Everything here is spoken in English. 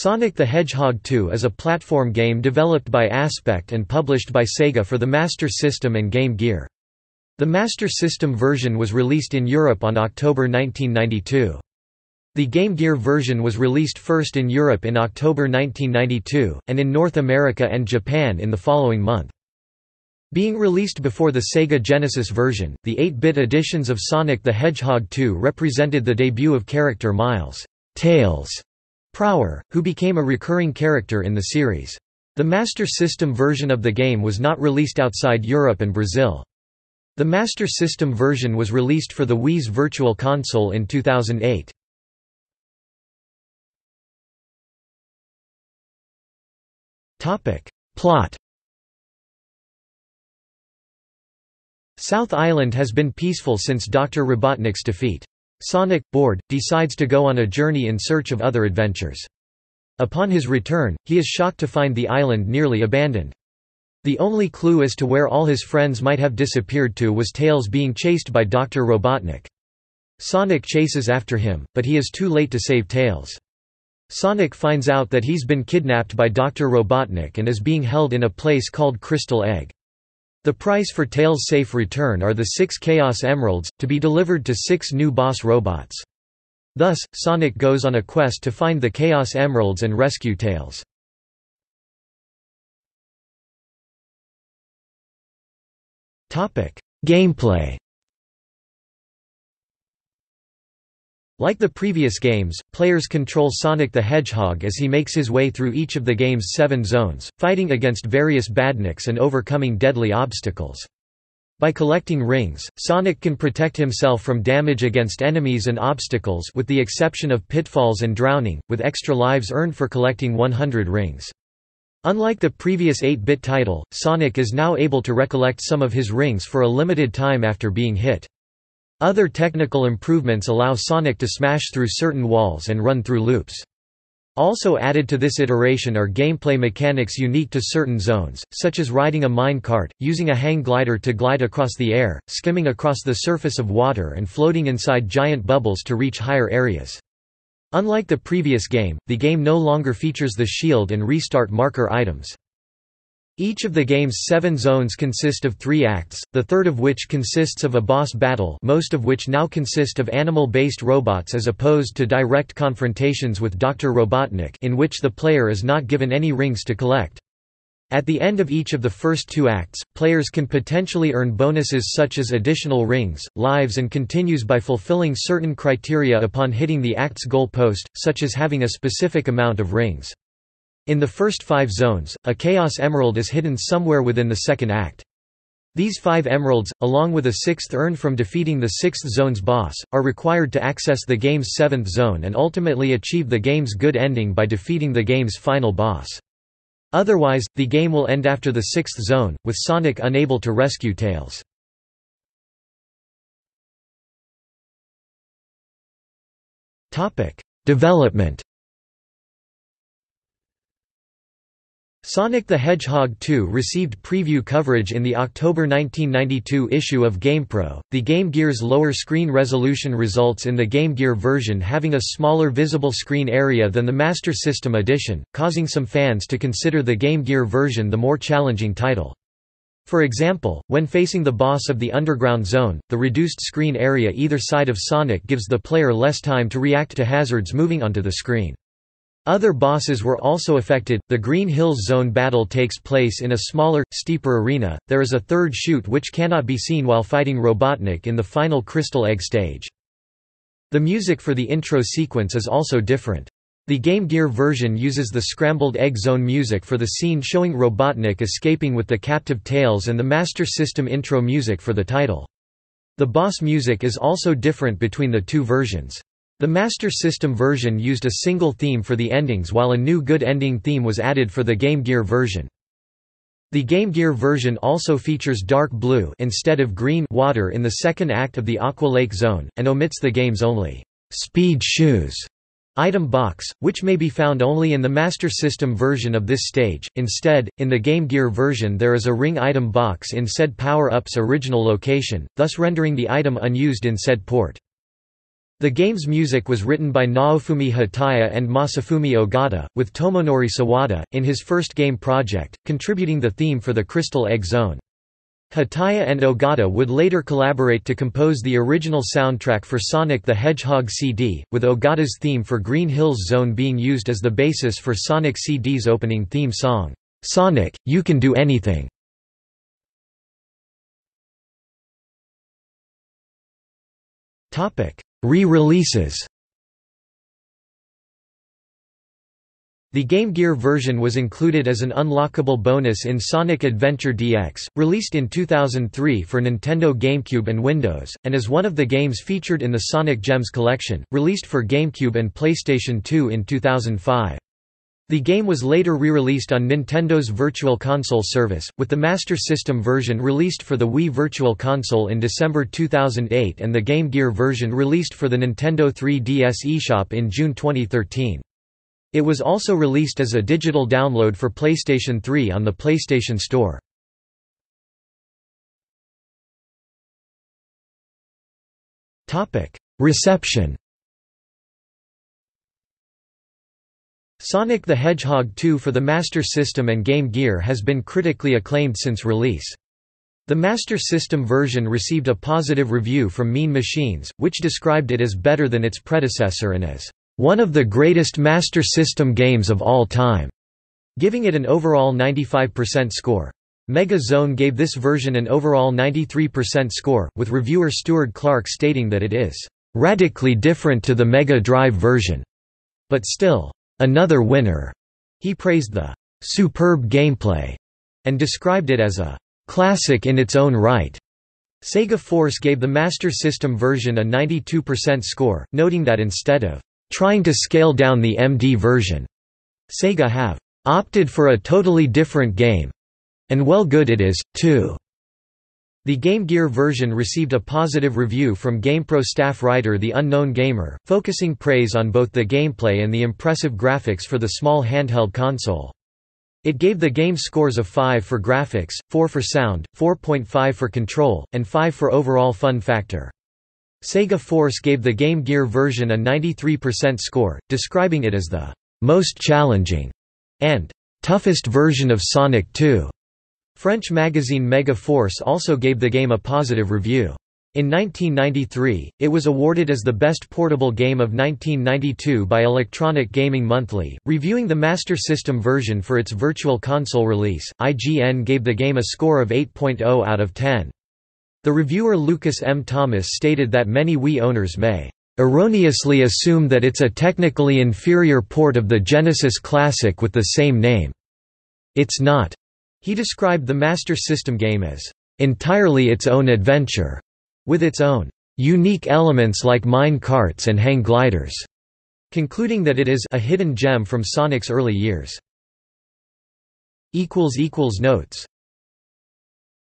Sonic the Hedgehog 2 is a platform game developed by Aspect and published by Sega for the Master System and Game Gear. The Master System version was released in Europe on October 1992. The Game Gear version was released first in Europe in October 1992, and in North America and Japan in the following month. Being released before the Sega Genesis version, the 8-bit editions of Sonic the Hedgehog 2 represented the debut of character Miles "Tails" Prower, who became a recurring character in the series. The Master System version of the game was not released outside Europe and Brazil. The Master System version was released for the Wii's Virtual Console in 2008. Plot. South Island has been peaceful since Dr. Robotnik's defeat. Sonic, bored, decides to go on a journey in search of other adventures. Upon his return, he is shocked to find the island nearly abandoned. The only clue as to where all his friends might have disappeared to was Tails being chased by Dr. Robotnik. Sonic chases after him, but he is too late to save Tails. Sonic finds out that he's been kidnapped by Dr. Robotnik and is being held in a place called Crystal Egg. The price for Tails' safe return are the 6 Chaos Emeralds, to be delivered to 6 new boss robots. Thus, Sonic goes on a quest to find the Chaos Emeralds and rescue Tails. Gameplay. Like the previous games, players control Sonic the Hedgehog as he makes his way through each of the game's 7 zones, fighting against various badniks and overcoming deadly obstacles. By collecting rings, Sonic can protect himself from damage against enemies and obstacles, with the exception of pitfalls and drowning, with extra lives earned for collecting 100 rings. Unlike the previous 8-bit title, Sonic is now able to recollect some of his rings for a limited time after being hit. Other technical improvements allow Sonic to smash through certain walls and run through loops. Also added to this iteration are gameplay mechanics unique to certain zones, such as riding a minecart, using a hang glider to glide across the air, skimming across the surface of water and floating inside giant bubbles to reach higher areas. Unlike the previous game, the game no longer features the shield and restart marker items. Each of the game's 7 zones consist of 3 acts, the third of which consists of a boss battle, most of which now consist of animal-based robots as opposed to direct confrontations with Dr. Robotnik, in which the player is not given any rings to collect. At the end of each of the first 2 acts, players can potentially earn bonuses such as additional rings, lives and continues by fulfilling certain criteria upon hitting the act's goal post, such as having a specific amount of rings. In the first 5 zones, a Chaos Emerald is hidden somewhere within the second act. These 5 emeralds, along with a 6th earned from defeating the 6th zone's boss, are required to access the game's 7th zone and ultimately achieve the game's good ending by defeating the game's final boss. Otherwise, the game will end after the 6th zone, with Sonic unable to rescue Tails. Development. Sonic the Hedgehog 2 received preview coverage in the October 1992 issue of GamePro. The Game Gear's lower screen resolution results in the Game Gear version having a smaller visible screen area than the Master System edition, causing some fans to consider the Game Gear version the more challenging title. For example, when facing the boss of the Underground Zone, the reduced screen area either side of Sonic gives the player less time to react to hazards moving onto the screen. Other bosses were also affected. The Green Hills Zone battle takes place in a smaller, steeper arena. There is a third chute which cannot be seen while fighting Robotnik in the final Crystal Egg stage. The music for the intro sequence is also different. The Game Gear version uses the Scrambled Egg Zone music for the scene showing Robotnik escaping with the captive Tails and the Master System intro music for the title. The boss music is also different between the two versions. The Master System version used a single theme for the endings, while a new good ending theme was added for the Game Gear version. The Game Gear version also features dark blue instead of green water in the second act of the Aqua Lake Zone, and omits the game's only "Speed Shoes" item box, which may be found only in the Master System version of this stage. Instead, in the Game Gear version there is a ring item box in said power-up's original location, thus rendering the item unused in said port. The game's music was written by Naofumi Hataya and Masafumi Ogata, with Tomonori Sawada, in his first game project, contributing the theme for the Crystal Egg Zone. Hataya and Ogata would later collaborate to compose the original soundtrack for Sonic the Hedgehog CD, with Ogata's theme for Green Hills Zone being used as the basis for Sonic CD's opening theme song, "Sonic, You Can Do Anything". Re-releases. The Game Gear version was included as an unlockable bonus in Sonic Adventure DX, released in 2003 for Nintendo GameCube and Windows, and is one of the games featured in the Sonic Gems Collection, released for GameCube and PlayStation 2 in 2005. The game was later re-released on Nintendo's Virtual Console service, with the Master System version released for the Wii Virtual Console in December 2008 and the Game Gear version released for the Nintendo 3DS eShop in June 2013. It was also released as a digital download for PlayStation 3 on the PlayStation Store. Reception. Sonic the Hedgehog 2 for the Master System and Game Gear has been critically acclaimed since release. The Master System version received a positive review from Mean Machines, which described it as better than its predecessor and as one of the greatest Master System games of all time, giving it an overall 95% score. Mega Zone gave this version an overall 93% score, with reviewer Stuart Clark stating that it is radically different to the Mega Drive version, but still another winner. He praised the superb gameplay and described it as a classic in its own right. Sega Force gave the Master System version a 92% score, noting that instead of trying to scale down the MD version, Sega have opted for a totally different game. And well, good it is, too. The Game Gear version received a positive review from GamePro staff writer The Unknown Gamer, focusing praise on both the gameplay and the impressive graphics for the small handheld console. It gave the game scores of 5 for graphics, 4 for sound, 4.5 for control, and 5 for overall fun factor. Sega Force gave the Game Gear version a 93% score, describing it as the most challenging and toughest version of Sonic 2. French magazine Mega Force also gave the game a positive review. In 1993, it was awarded as the best portable game of 1992 by Electronic Gaming Monthly. Reviewing the Master System version for its Virtual Console release, IGN gave the game a score of 8.0 out of 10. The reviewer Lucas M. Thomas stated that many Wii owners may erroneously assume that it's a technically inferior port of the Genesis classic with the same name. It's not. He described the Master System game as entirely its own adventure, with its own unique elements like mine carts and hang gliders, concluding that it is a hidden gem from Sonic's early years. Notes